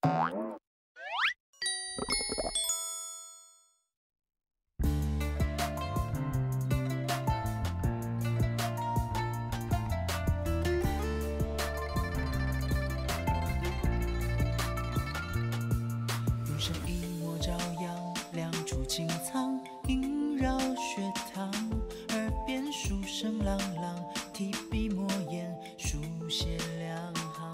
云上一抹朝阳，两株青苍萦绕学堂，耳边书声朗朗，提笔墨砚书写两行。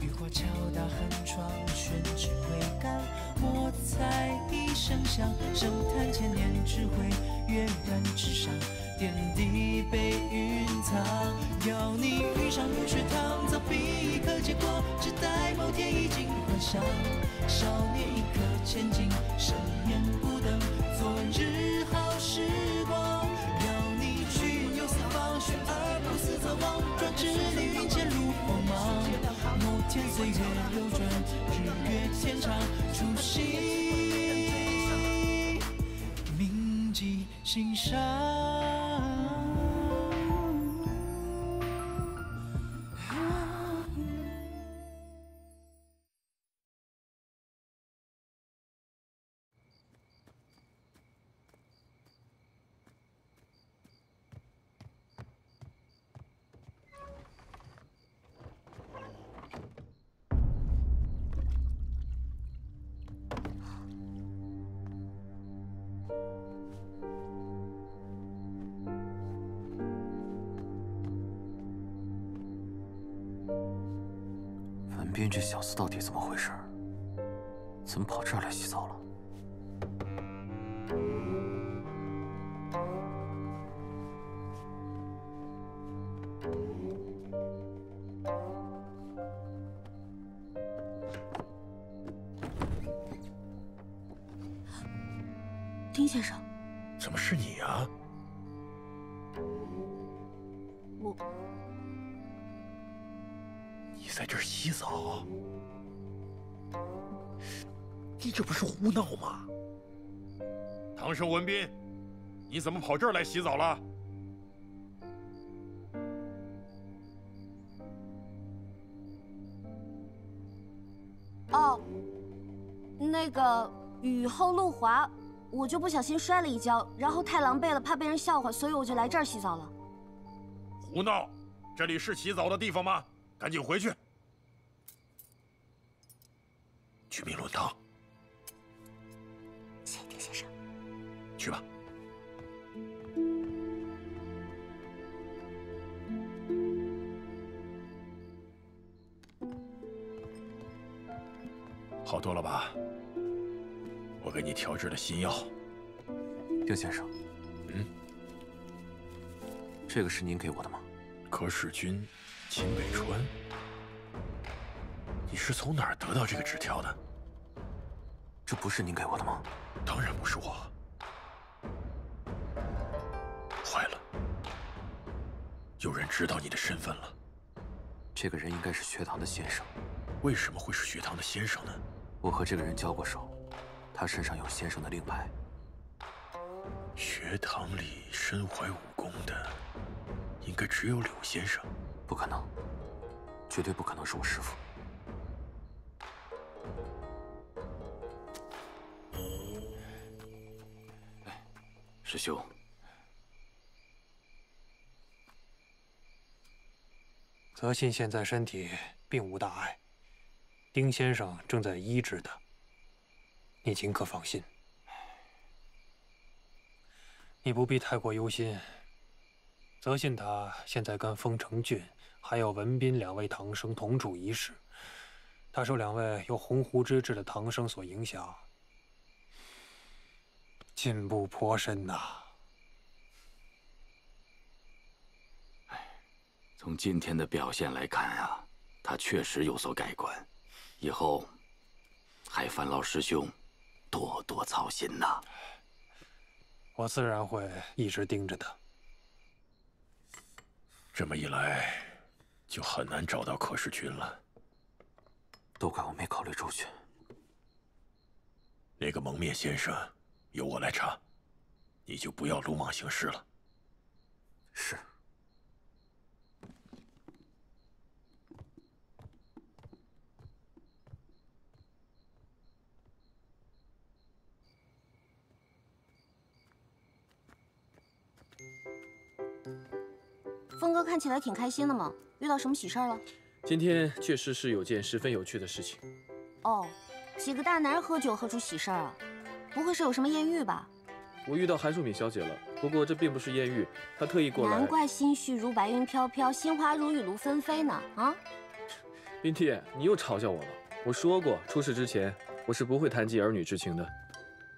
雨花敲打寒窗，宣纸挥杆，墨彩一声响，声叹千年智慧跃然纸上，点滴被云藏。要你遇上入学堂，早比一刻结果，只待某天衣锦还乡。少年一刻千金，生年不等昨日好时光。要你去云游四方，学而不思则罔，专知凌云前路茫茫。某天岁月流转，日月天长，初心铭记心上。 文斌这小子到底怎么回事？怎么跑这儿来洗澡了？丁先生，怎么是你啊？你在这儿洗澡？你这不是胡闹吗？唐守文斌，你怎么跑这儿来洗澡了？哦，那个雨后路滑。 我就不小心摔了一跤，然后太狼狈了，怕被人笑话，所以我就来这儿洗澡了。胡闹！这里是洗澡的地方吗？赶紧回去。去明伦堂。谢谢丁先生。去吧。 好多了吧？ 我给你调制了新药，丁先生。嗯，这个是您给我的吗？可使君，秦北川，你是从哪儿得到这个纸条的？这不是您给我的吗？当然不是我。坏了，有人知道你的身份了。这个人应该是学堂的先生。为什么会是学堂的先生呢？我和这个人交过手。 他身上有先生的令牌。学堂里身怀武功的，应该只有柳先生。不可能，绝对不可能是我师父。哎，师兄，泽信现在身体并无大碍，丁先生正在医治他。 你尽可放心，你不必太过忧心。泽信他现在跟丰城郡还有文斌两位堂生同处一室，他受两位有鸿鹄之志的堂生所影响，进步颇深呐。从今天的表现来看啊，他确实有所改观，以后还烦劳师兄 多多操心呐！我自然会一直盯着他。这么一来，就很难找到可士君了。都怪我没考虑周全。那个蒙面先生，由我来查，你就不要鲁莽行事了。是。峰哥看起来挺开心的嘛，遇到什么喜事了？今天确实是有件十分有趣的事情。哦，几个大男人喝酒喝出喜事啊？不会是有什么艳遇吧？我遇到韩淑敏小姐了，不过这并不是艳遇，她特意过来。难怪心绪如白云飘飘，心花如雨露纷飞呢。啊，冰娣，你又嘲笑我了。我说过，出事之前我是不会谈及儿女之情的。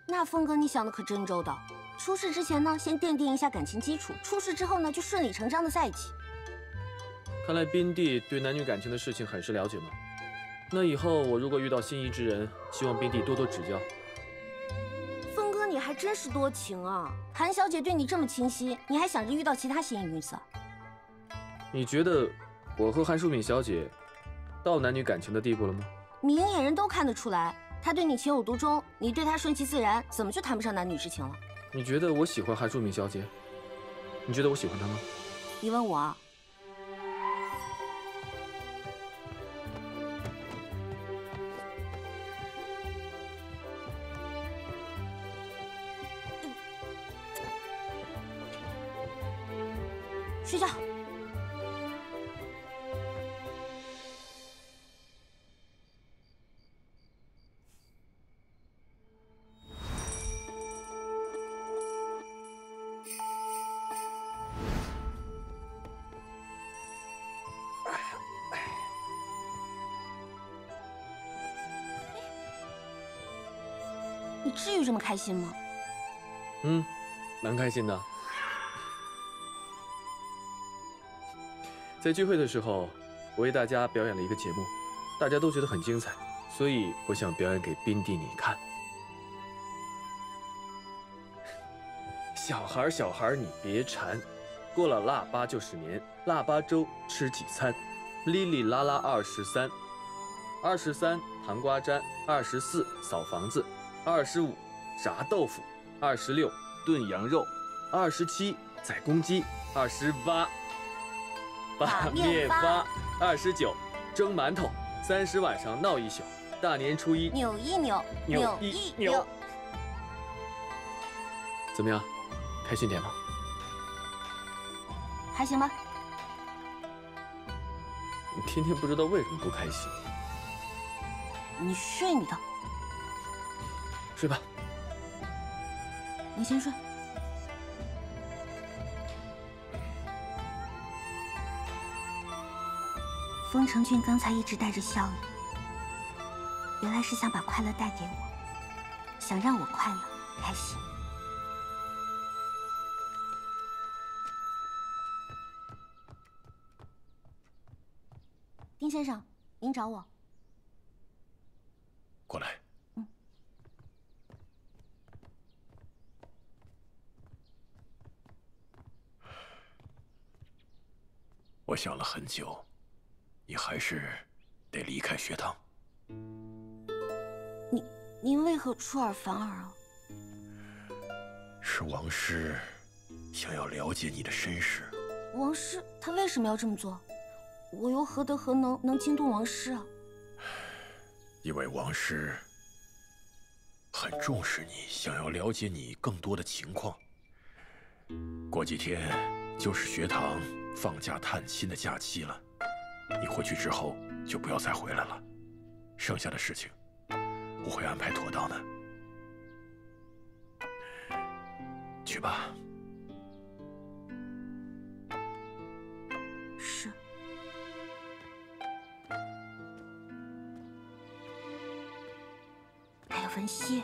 那峰哥，你想的可真周到。 出事之前呢，先奠定一下感情基础；出事之后呢，就顺理成章的在一起。看来冰帝对男女感情的事情很是了解嘛。那以后我如果遇到心仪之人，希望冰帝多多指教。峰哥，你还真是多情啊！韩小姐对你这么倾心，你还想着遇到其他心仪女子？你觉得我和韩淑敏小姐到男女感情的地步了吗？明眼人都看得出来，她对你情有独钟，你对她顺其自然，怎么就谈不上男女之情了？ 你觉得我喜欢韩淑敏小姐？你觉得我喜欢她吗？你问我啊？睡觉。至于这么开心吗？嗯，蛮开心的。在聚会的时候，我为大家表演了一个节目，大家都觉得很精彩，所以我想表演给冰帝你看。小孩，小孩，你别馋，过了腊八就是年，腊八粥吃几餐，哩哩啦啦23，23糖瓜粘，24扫房子。 25炸豆腐，26炖羊肉，27宰公鸡，28把面发，29蒸馒头，30晚上闹一宿，大年初一扭一扭，扭一扭。怎么样，开心点吗？还行吧。你天天不知道为什么不开心。你睡你的。 睡吧，你先睡。风城君刚才一直带着笑意，原来是想把快乐带给我，想让我快乐开心。丁先生，您找我。过来。 我想了很久，你还是得离开学堂。您为何出尔反尔啊？是王师想要了解你的身世。王师他为什么要这么做？我又何德何能能惊动王师啊？因为王师很重视你，想要了解你更多的情况。过几天就是学堂 放假探亲的假期了，你回去之后就不要再回来了。剩下的事情我会安排妥当的。去吧。是。哎呀，文熙，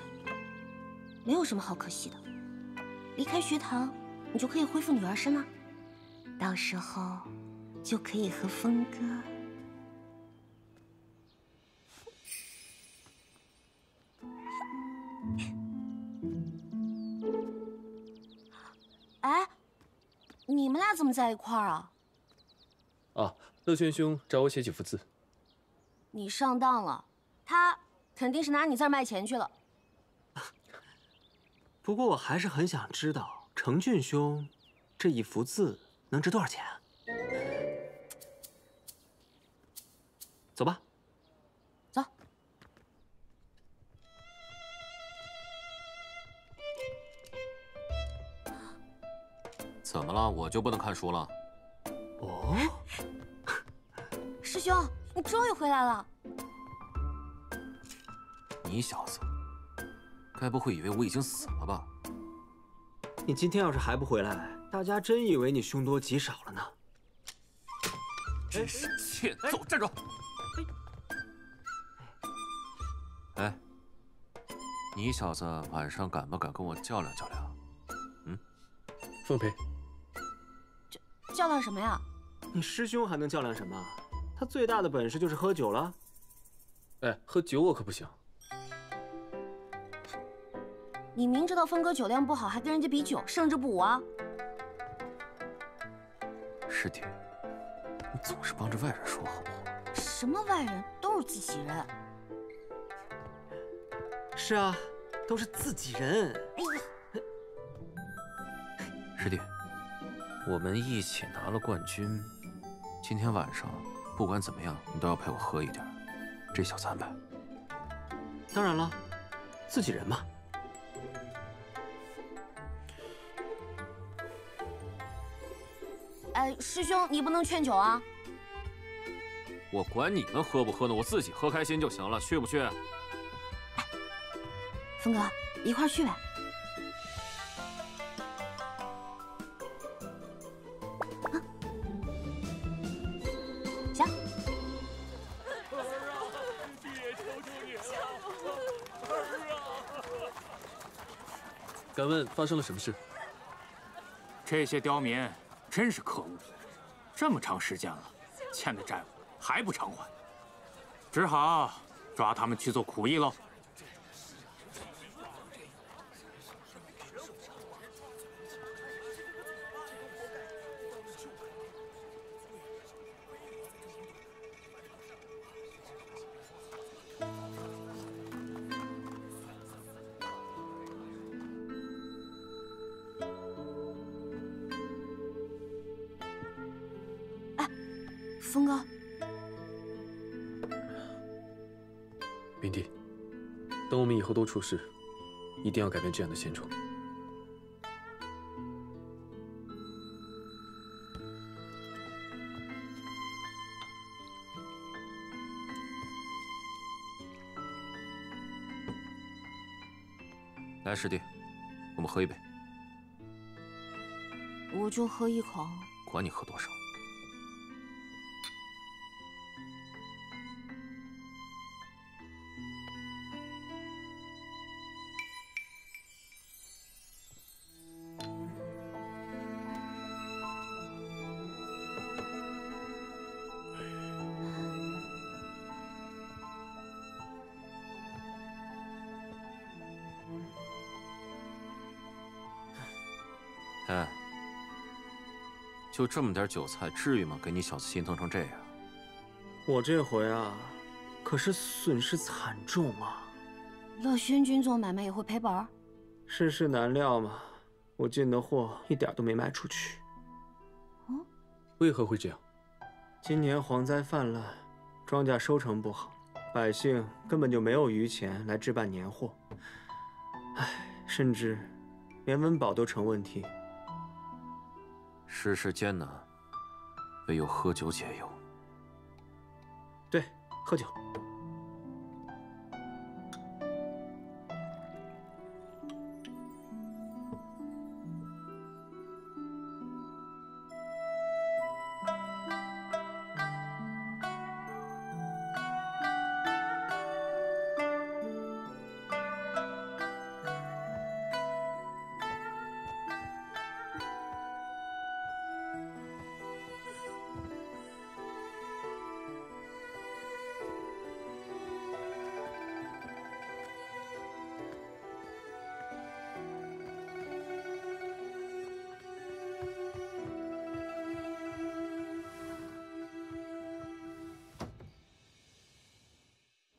没有什么好可惜的。离开学堂，你就可以恢复女儿身了。 到时候就可以和峰哥。哎，你们俩怎么在一块儿啊？啊，乐轩兄找我写几幅字。你上当了，他肯定是拿你字卖钱去了。不过我还是很想知道，程俊兄这一幅字 能值多少钱啊？走吧，走。怎么了？我就不能看书了？终于回来了。你小子，该不会以为我已经死了吧？你今天要是还不回来，大家真以为你凶多吉少了呢。真是欠揍！站住！哎，你小子晚上敢不敢跟我较量较量？嗯，奉陪。较量什么呀？ 你师兄还能较量什么？他最大的本事就是喝酒了。哎，喝酒我可不行。你明知道峰哥酒量不好，还跟人家比酒，胜之不武啊！师弟，你总是帮着外人说好不好？什么外人，都是自己人。是啊，都是自己人。哎呀，师弟，我们一起拿了冠军。 今天晚上，不管怎么样，你都要陪我喝一点，这小子安排。当然了，自己人嘛。哎，师兄，你不能劝酒啊！我管你们喝不喝呢，我自己喝开心就行了，去不去？哎，峰哥，一块儿去呗。 敢问发生了什么事？这些刁民真是可恶！这么长时间了，欠的债务还不偿还，只好抓他们去做苦役喽。峰哥，冰帝，等我们以后都出事，一定要改变这样的现状。来，师弟，我们喝一杯。我就喝一口。管你喝多少。 哎，就这么点韭菜，至于吗？给你小子心疼成这样。我这回啊，可是损失惨重啊！乐轩君做买卖也会赔本？世事难料嘛，我进的货一点都没卖出去。嗯？为何会这样？今年蝗灾泛滥，庄稼收成不好，百姓根本就没有余钱来置办年货。哎，甚至连温饱都成问题。 世事艰难，唯有喝酒解忧。对，喝酒。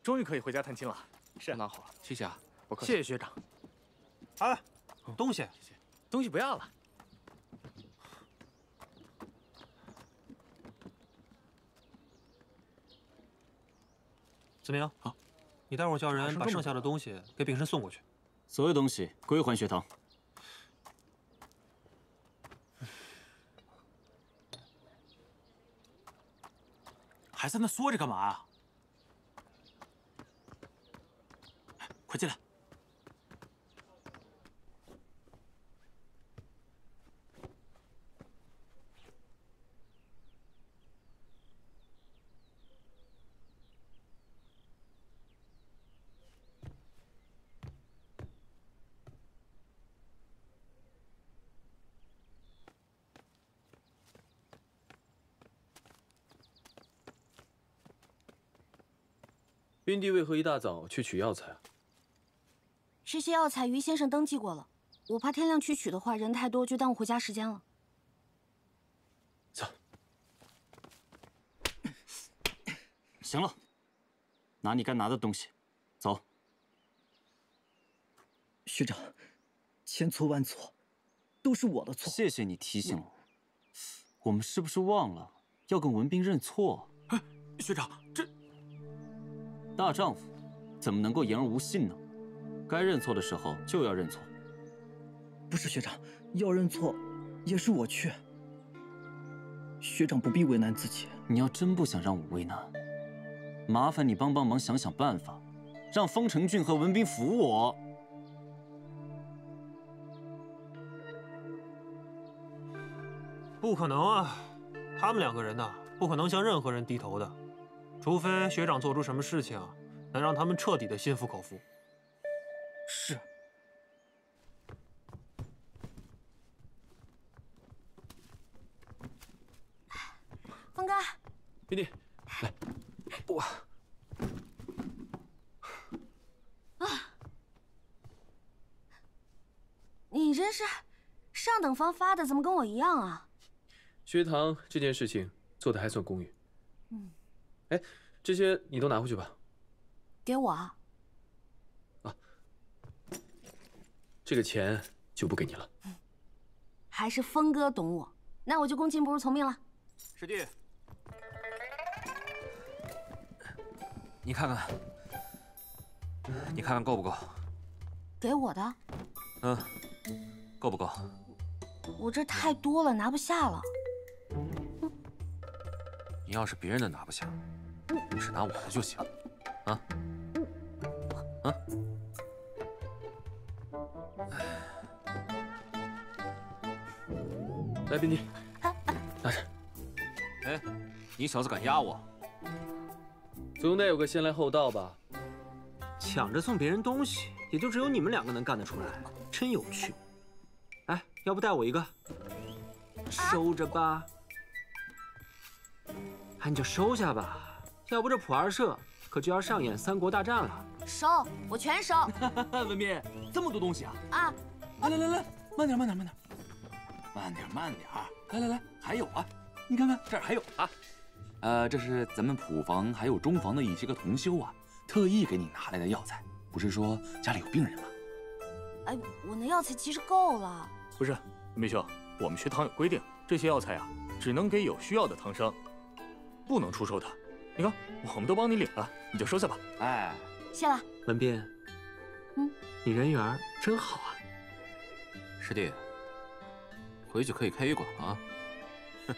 终于可以回家探亲了，是拿好，谢谢啊，不客气，谢谢学长。哎，东西，东西不要了。子明，好，你待会儿叫人把剩下的东西给秉申送过去，所有东西归还学堂。还在那缩着干嘛呀？快进来！君帝为何一大早去取药材啊？这些药材于先生登记过了，我怕天亮去取的话人太多，就耽误回家时间了。走。行了，拿你该拿的东西，走。学长，千错万错，都是我的错。谢谢你提醒我。我们是不是忘了要跟文斌认错？哎，学长，这。 大丈夫怎么能够言而无信呢？该认错的时候就要认错。不是学长，要认错也是我去。学长不必为难自己。你要真不想让我为难，麻烦你帮帮忙，想想办法，让方成俊和文斌服我。不可能啊！他们两个人呢，不可能向任何人低头的。 除非学长做出什么事情，能让他们彻底的心服口服。是。峰哥，玉帝，来，我。啊！你真是上等房发的，怎么跟我一样啊？学堂这件事情做的还算公允。嗯。 哎，这些你都拿回去吧。给我啊。啊，这个钱就不给你了。还是峰哥懂我，那我就恭敬不如从命了。师弟，你看看，你看看够不够？给我的？嗯，够不够？我这太多了，拿不下了。你要是别人的拿不下。 只拿我的就行，啊啊！来，冰弟，拿着。哎，你小子敢压我？总得有个先来后到吧？抢着送别人东西，也就只有你们两个能干得出来，真有趣。哎，要不带我一个？收着吧。哎，你就收下吧。 要不这普二社可就要上演三国大战了。收，我全收。文斌，这么多东西啊！啊，来来来，慢点慢点慢点，慢点慢点。来来来，还有啊，你看看这儿还有啊。这是咱们普房还有中房的一些个同修啊，特意给你拿来的药材。不是说家里有病人吗？哎，我那药材其实够了。不是，梅兄，我们学堂有规定，这些药材啊，只能给有需要的唐僧，不能出售的。 你看，我们都帮你领了，你就收下吧。哎，谢了，文斌。嗯，你人缘真好啊。师弟，回去可以开医馆了啊。哼。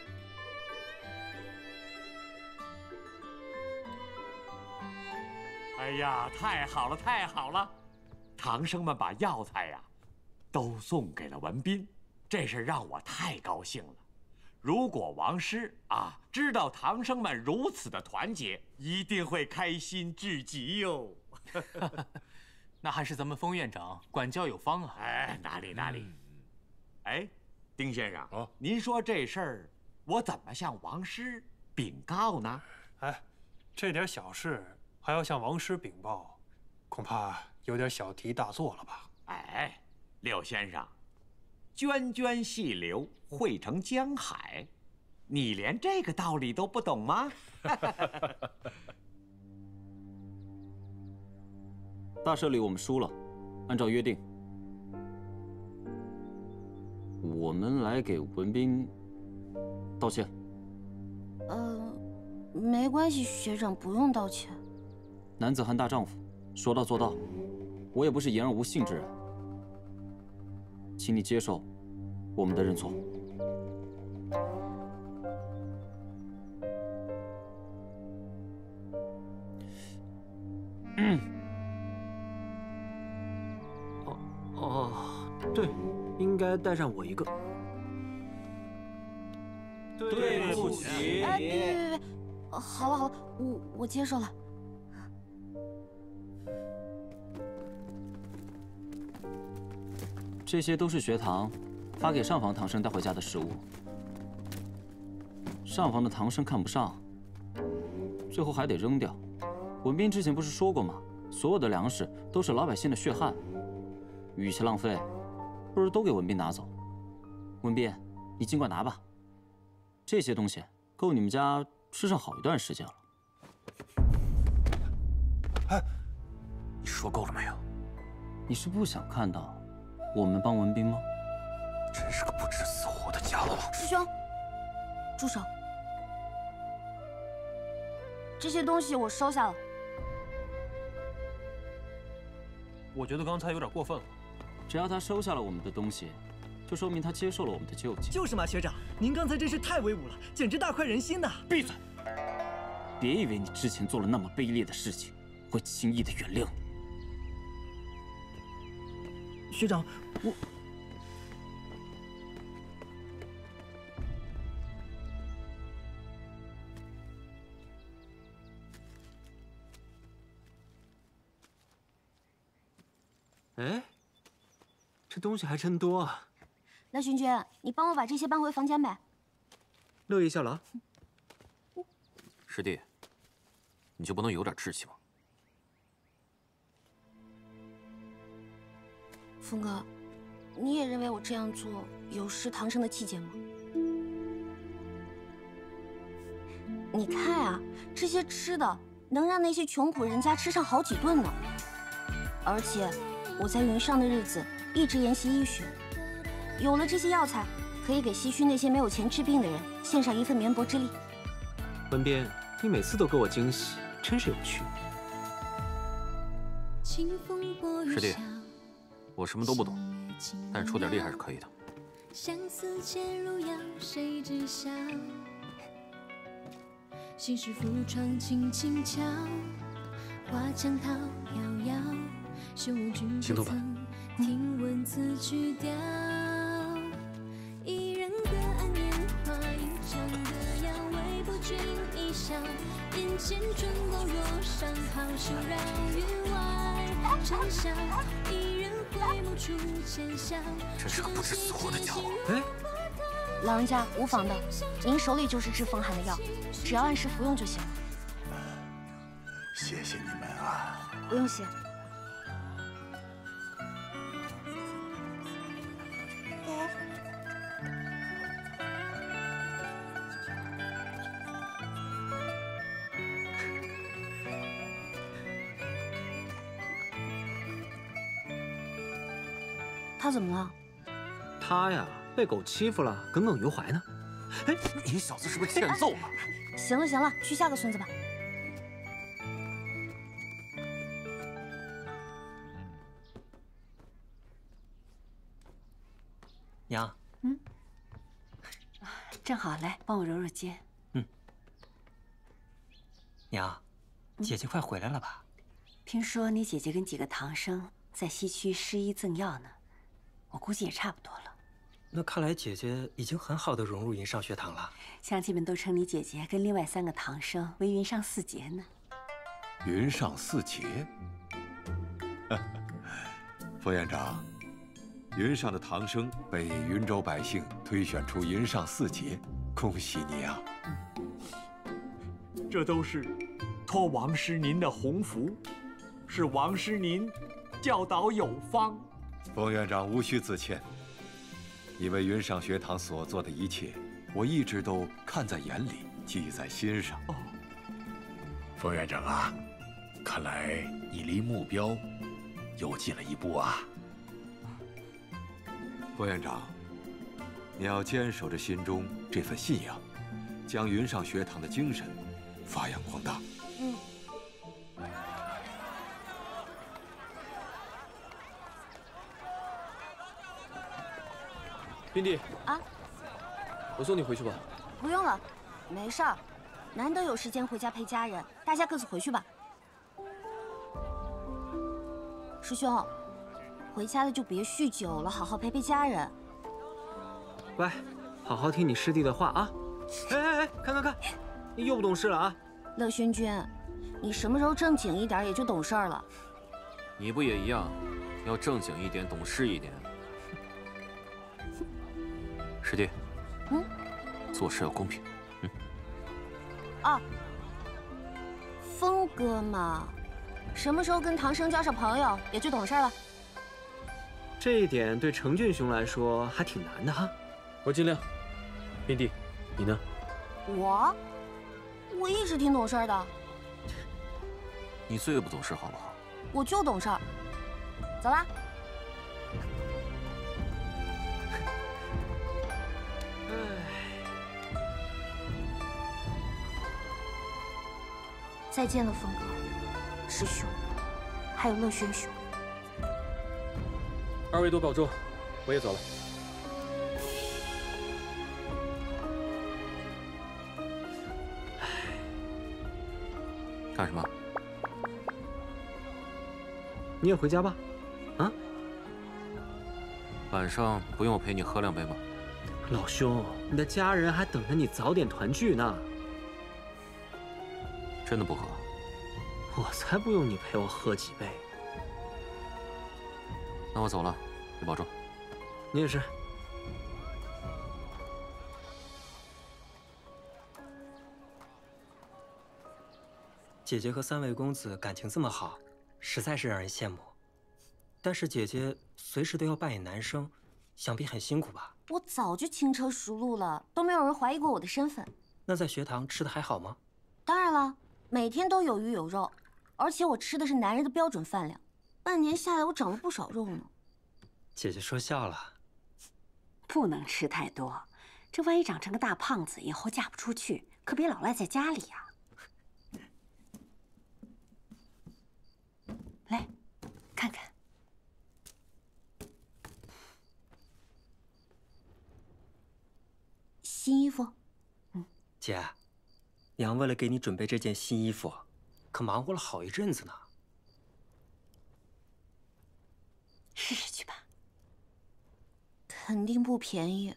哎呀，太好了，太好了！唐生们把药材呀、都送给了文斌，这事让我太高兴了。 如果王师啊知道唐生们如此的团结，一定会开心至极哟。那还是咱们封院长管教有方啊！哎，哪里哪里。哎，丁先生，哦，您说这事儿我怎么向王师禀告呢？哎，这点小事还要向王师禀报，恐怕有点小题大做了吧？哎，柳先生。 涓涓细流汇成江海，你连这个道理都不懂吗？大社里我们输了，按照约定，我们来给文斌道歉。没关系，学长不用道歉。男子汉大丈夫，说到做到，我也不是言而无信之人。 请你接受我们的认错。该带上我一个。对不起。哎，别，好了好了，我接受了。这些都是学堂发给上房堂生带回家的食物，上房的堂生看不上，最后还得扔掉。文斌之前不是说过吗？所有的粮食都是老百姓的血汗，与其浪费，不如都给文斌拿走。文斌，你尽管拿吧，这些东西够你们家吃上好一段时间了。哎，你说够了没有？你是不想看到我们帮文斌吗？真是个不知死活的家伙！师兄，住手！这些东西我收下了。 我觉得刚才有点过分了。只要他收下了我们的东西，就说明他接受了我们的救济。就是嘛，学长，您刚才真是太威武了，简直大快人心呐！闭嘴！别以为你之前做了那么卑劣的事情，会轻易的原谅你。学长，我……哎，这东西还真多啊！来，勋君，你帮我把这些搬回房间呗。乐意效劳。师弟，你就不能有点志气吗？峰哥，你也认为我这样做有失唐生的气节吗？你看啊，这些吃的能让那些穷苦人家吃上好几顿呢，而且。 我在云上的日子一直研习医学，有了这些药材，可以给西区那些没有钱治病的人献上一份绵薄之力。文斌，你每次都给我惊喜，真是有趣。师弟，我什么都不懂，但是出点力还是可以的。行动吧。真是个不知死活的家伙！哎，老人家无妨的，您手里就是治风寒的药，只要按时服用就行了。谢谢你们啊！不用谢。 他怎么了？他呀，被狗欺负了，耿耿于怀呢。哎，你小子是不是欠揍了？行了行了，去下个村子吧。娘，嗯，正好来帮我揉揉肩。嗯。娘，姐姐快回来了吧？听说你姐姐跟几个堂生在西区施医赠药呢。 我估计也差不多了。那看来姐姐已经很好的融入云上学堂了。乡亲们都称你姐姐跟另外3个堂生为云上四杰呢。云上四杰？副院长，云上的堂生被云州百姓推选出云上四杰，恭喜你啊！这都是托王师您的鸿福，是王师您教导有方。 冯院长无需自歉，你为云上学堂所做的一切，我一直都看在眼里，记在心上。哦，冯院长啊，看来你离目标又近了一步啊。冯院长，你要坚守着心中这份信仰，将云上学堂的精神发扬光大。嗯。 冰弟啊，我送你回去吧。不用了，没事儿，难得有时间回家陪家人，大家各自回去吧。师兄，回家了就别酗酒了，好好陪陪家人，乖，好好听你师弟的话啊！哎哎哎，看看看，你又不懂事了啊！乐勋君，你什么时候正经一点也就懂事了？你不也一样，要正经一点，懂事一点。师弟，嗯，做事要公平。嗯。啊，峰哥嘛，什么时候跟唐生交上朋友，也就懂事了。 这一点对程俊雄来说还挺难的哈，我尽量。冰帝，你呢？我一直挺懂事的。你最不懂事好不好？我就懂事。走啦。再见了，峰哥、师兄，还有乐轩兄。 二位多保重，我也走了。干什么？你也回家吧，啊？晚上不用我陪你喝两杯吗？老兄，你的家人还等着你早点团聚呢。真的不喝？我才不用你陪我喝几杯。 那我走了，你保重。你也是。姐姐和三位公子感情这么好，实在是让人羡慕。但是姐姐随时都要扮演男生，想必很辛苦吧？我早就轻车熟路了，都没有人怀疑过我的身份。那在学堂吃的还好吗？当然了，每天都有鱼有肉，而且我吃的是男人的标准饭量。 半年下来，我长了不少肉呢。姐姐说笑了，不能吃太多，这万一长成个大胖子，以后嫁不出去，可别老赖在家里呀。来，看看。新衣服。嗯，姐，娘为了给你准备这件新衣服，可忙活了好一阵子呢。 试试去吧，肯定不便宜。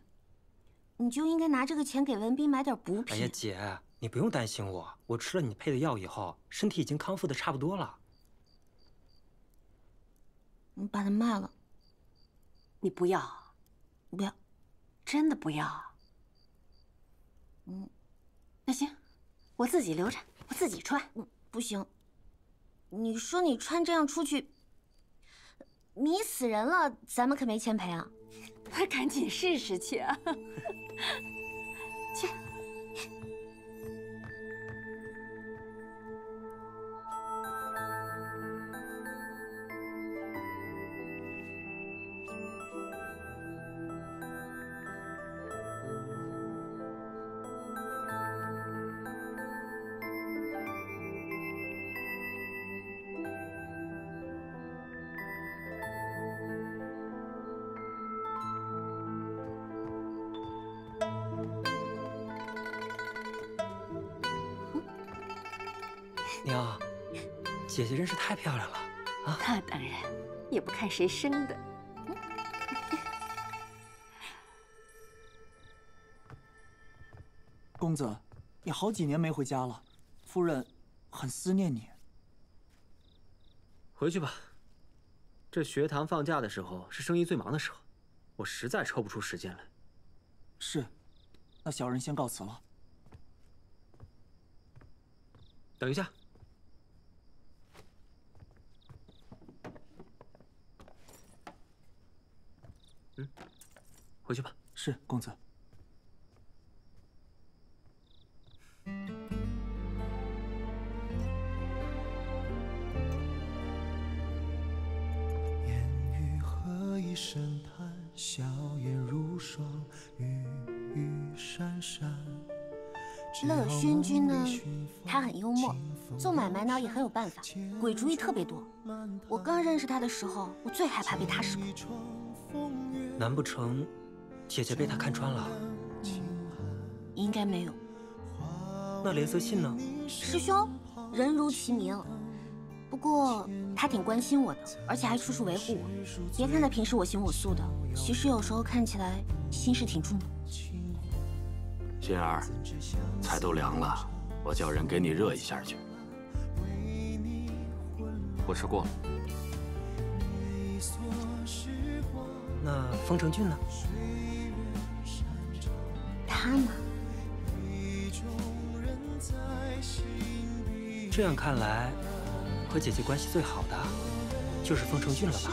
你就应该拿这个钱给文斌买点补品。哎呀，姐，你不用担心我，我吃了你配的药以后，身体已经康复的差不多了。你把它卖了？你不要，不要，真的不要。嗯，那行，我自己留着，我自己穿。不行，你说你穿这样出去。 迷死人了，咱们可没钱赔啊！那赶紧试试去啊！去。娘，姐姐真是太漂亮了啊！那当然，也不看谁生的。公子，你好几年没回家了，夫人很思念你。回去吧，这学堂放假的时候是生意最忙的时候，我实在抽不出时间来。是，那小人先告辞了。等一下。 嗯，回去吧。是，公子。烟雨何以深叹，笑颜如霜，雨雨闪闪。乐轩君呢，他很幽默，做买卖呢也很有办法，鬼主意特别多。我刚认识他的时候，我最害怕被他识破。 难不成，姐姐被他看穿了？应该没有。那连泽信呢？师兄，人如其名，不不过他挺关心我的，而且还处处维护我。别看他平时我行我素的，其实有时候看起来心事挺重的。心儿，菜都凉了，我叫人给你热一下去。我吃过了。那方成俊呢？他嘛。 这样看来，和姐姐关系最好的就是方成俊了吧？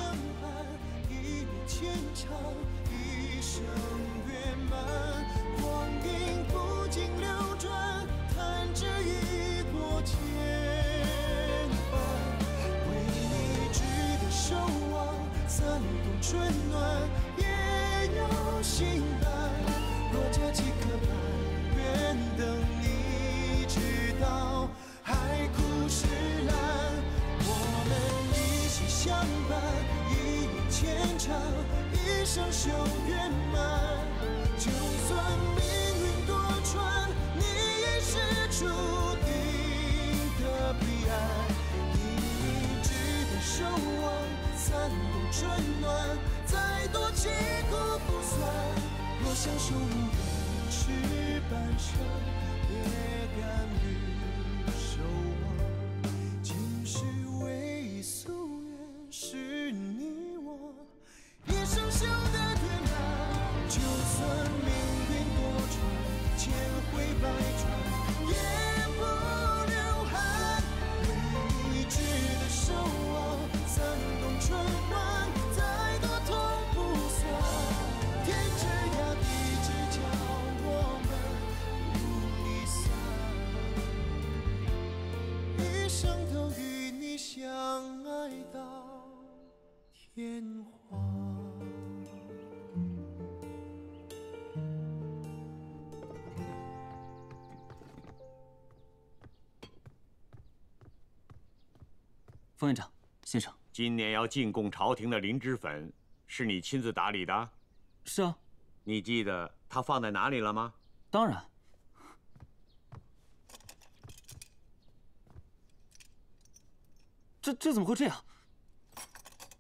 方院长，先生，今年要进贡朝廷的灵芝粉，是你亲自打理的？是啊，你记得它放在哪里了吗？当然。这怎么会这样？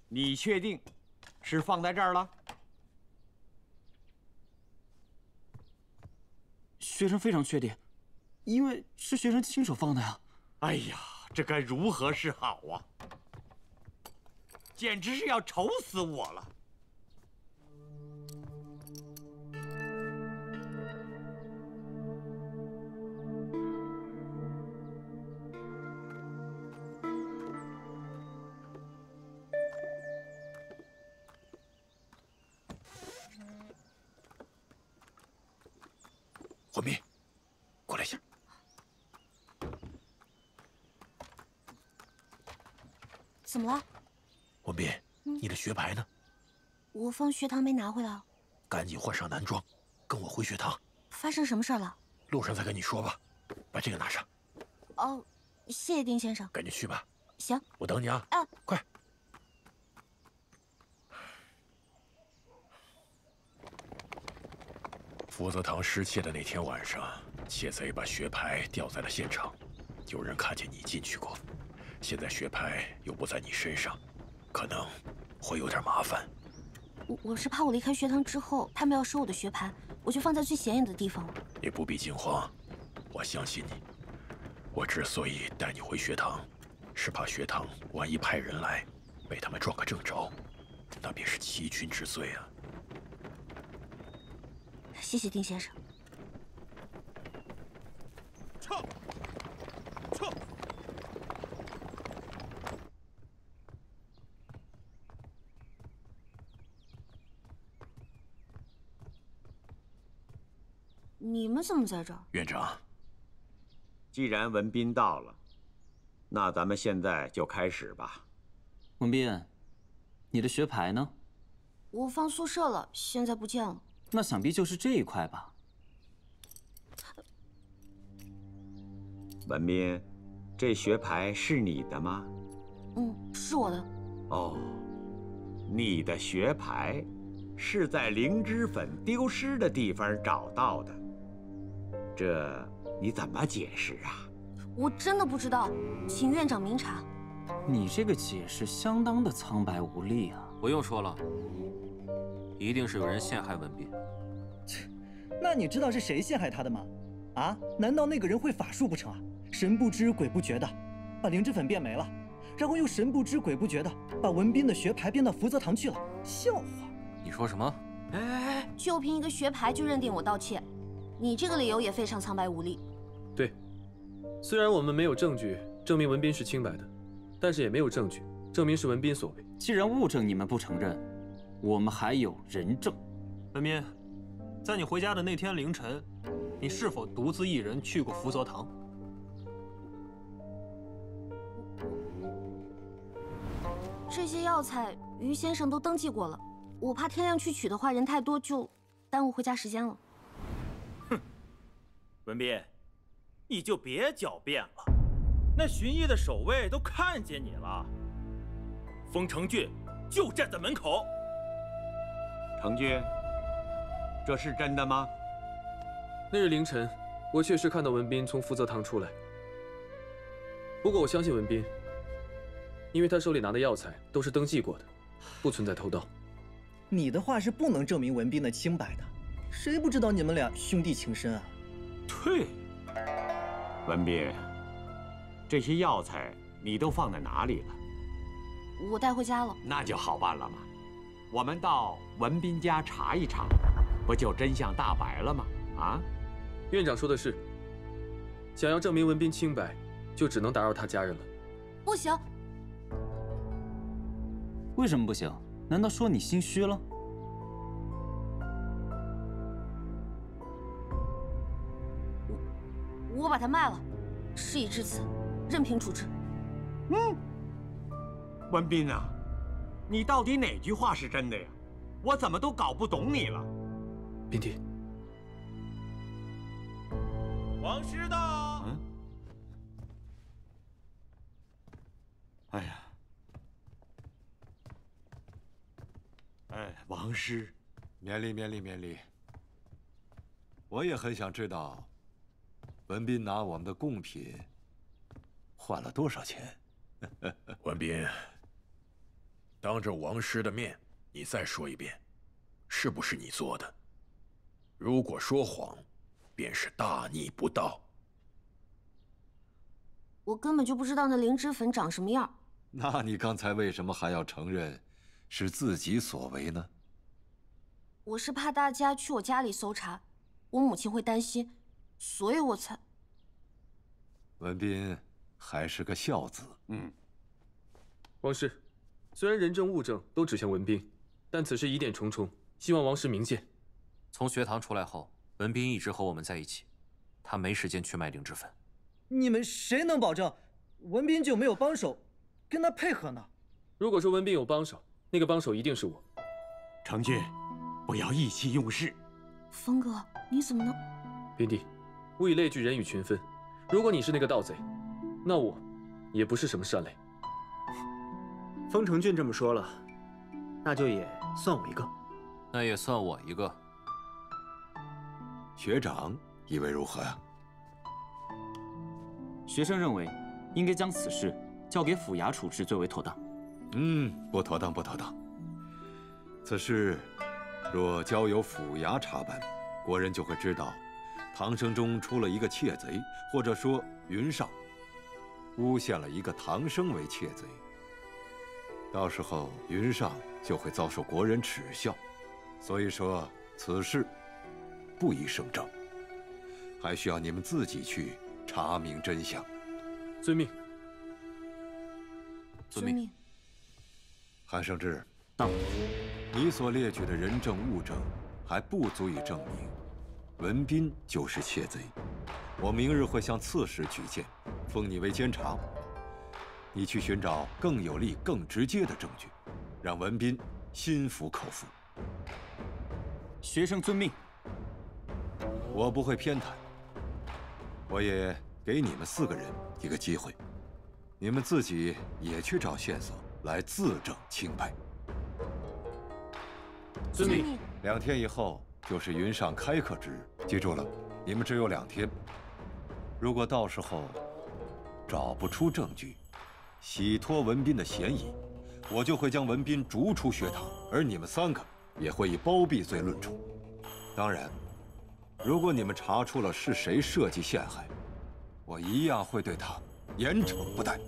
你确定是放在这儿了？学生非常确定，因为是学生亲手放的呀。哎呀，这该如何是好啊！ 简直是要愁死我了！黄斌，过来一下。 怎么了？ 文斌，你的学牌呢？我放学堂没拿回来。赶紧换上男装，跟我回学堂。发生什么事了？路上再跟你说吧。把这个拿上。哦，谢谢丁先生。赶紧去吧。行，我等你啊。啊，快！福泽堂失窃的那天晚上，窃贼把学牌掉在了现场，有人看见你进去过。现在学牌又不在你身上。 可能会有点麻烦。我是怕我离开学堂之后，他们要收我的学牌，我就放在最显眼的地方了。你不必惊慌，我相信你。我之所以带你回学堂，是怕学堂万一派人来，被他们撞个正着，那便是欺君之罪啊！谢谢丁先生。撤！撤！ 你们怎么在这儿？院长，既然文斌到了，那咱们现在就开始吧。文斌，你的学牌呢？我放宿舍了，现在不见了。那想必就是这一块吧。文斌，这学牌是你的吗？嗯，是我的。哦，你的学牌是在灵芝粉丢失的地方找到的。 这你怎么解释啊？我真的不知道，请院长明察。你这个解释相当的苍白无力啊！不用说了，一定是有人陷害文斌。切，那你知道是谁陷害他的吗？啊？难道那个人会法术不成啊？神不知鬼不觉的，把灵芝粉变没了，然后又神不知鬼不觉的把文斌的学牌变到福泽堂去了，笑话！你说什么？哎，就凭一个学牌就认定我盗窃，你这个理由也非常苍白无力。对，虽然我们没有证据证明文斌是清白的。 但是也没有证据证明是文斌所为。既然物证你们不承认，我们还有人证。文斌，在你回家的那天凌晨，你是否独自一人去过福泽堂？这些药材于先生都登记过了，我怕天亮去取的话人太多，就耽误回家时间了。哼，文斌，你就别狡辩了。 那巡夜的守卫都看见你了，封成俊就站在门口。成俊，这是真的吗？那日凌晨，我确实看到文斌从福泽堂出来。不过我相信文斌，因为他手里拿的药材都是登记过的，不存在偷盗。你的话是不能证明文斌的清白的，谁不知道你们俩兄弟情深啊？对，文斌。 这些药材你都放在哪里了？我带回家了。那就好办了嘛，我们到文斌家查一查，不就真相大白了吗？啊，院长说的是，想要证明文斌清白，就只能打扰他家人了。不行。为什么不行？难道说你心虚了？我把它卖了，事已至此。 任凭处置。嗯，文斌啊，你到底哪句话是真的呀？我怎么都搞不懂你了。斌弟，王师道。嗯。哎呀，哎，王师，勉励勉励勉励。我也很想知道，文斌拿我们的贡品。 换了多少钱？文斌，当着王师的面，你再说一遍，是不是你做的？如果说谎，便是大逆不道。我根本就不知道那灵芝粉长什么样。那你刚才为什么还要承认是自己所为呢？我是怕大家去我家里搜查，我母亲会担心，所以我才……文斌。 还是个孝子。嗯，王师，虽然人证物证都指向文斌，但此事疑点重重，希望王师明鉴。从学堂出来后，文斌一直和我们在一起，他没时间去卖灵芝粉。你们谁能保证文斌就没有帮手跟他配合呢？如果说文斌有帮手，那个帮手一定是我。成俊，不要意气用事。峰哥，你怎么能？斌弟，物以类聚，人以群分。如果你是那个盗贼。 那我，也不是什么善类。封成俊这么说了，那就也算我一个。那也算我一个。学长以为如何呀？学生认为，应该将此事交给府衙处置最为妥当。嗯，不妥当，不妥当。此事若交由府衙查办，国人就会知道，唐生中出了一个窃贼，或者说云上。 诬陷了一个唐生为窃贼，到时候云上就会遭受国人耻笑，所以说此事不宜声张，还需要你们自己去查明真相。遵命。遵命。韩胜志，到。你所列举的人证物证还不足以证明文斌就是窃贼，我明日会向刺史举荐。 封你为监察，你去寻找更有力、更直接的证据，让文斌心服口服。学生遵命。我不会偏袒，我也给你们四个人一个机会，你们自己也去找线索来自证清白。遵命。2天以后就是云上开课之日，记住了，你们只有2天。如果到时候…… 找不出证据，洗脱文斌的嫌疑，我就会将文斌逐出学堂，而你们三个也会以包庇罪论处。当然，如果你们查出了是谁设计陷害，我一样会对他严惩不贷。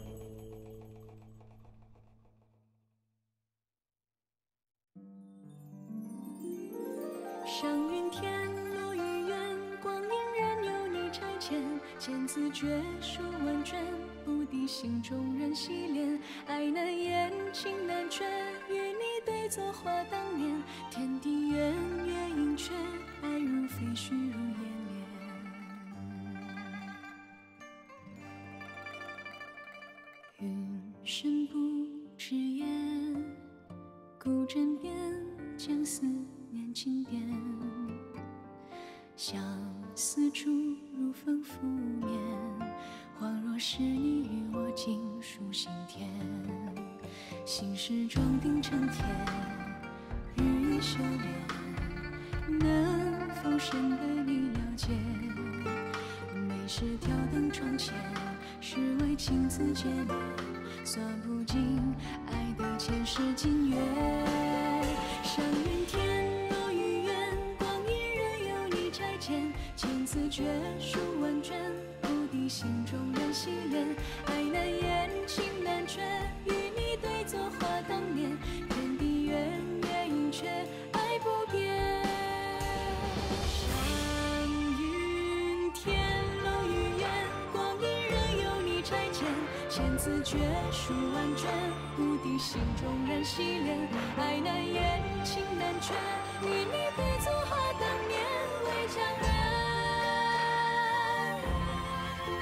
上云天，落雨远，光阴任由你差遣，千字诀书万卷，不敌心中人洗炼，爱难言，情难却，与你对坐话当年，天地远，月盈缺，爱如飞絮如烟。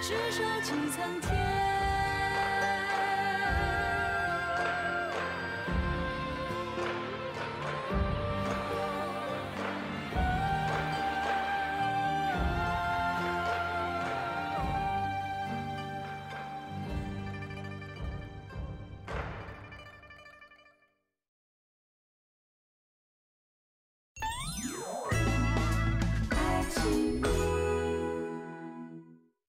执手寄苍天。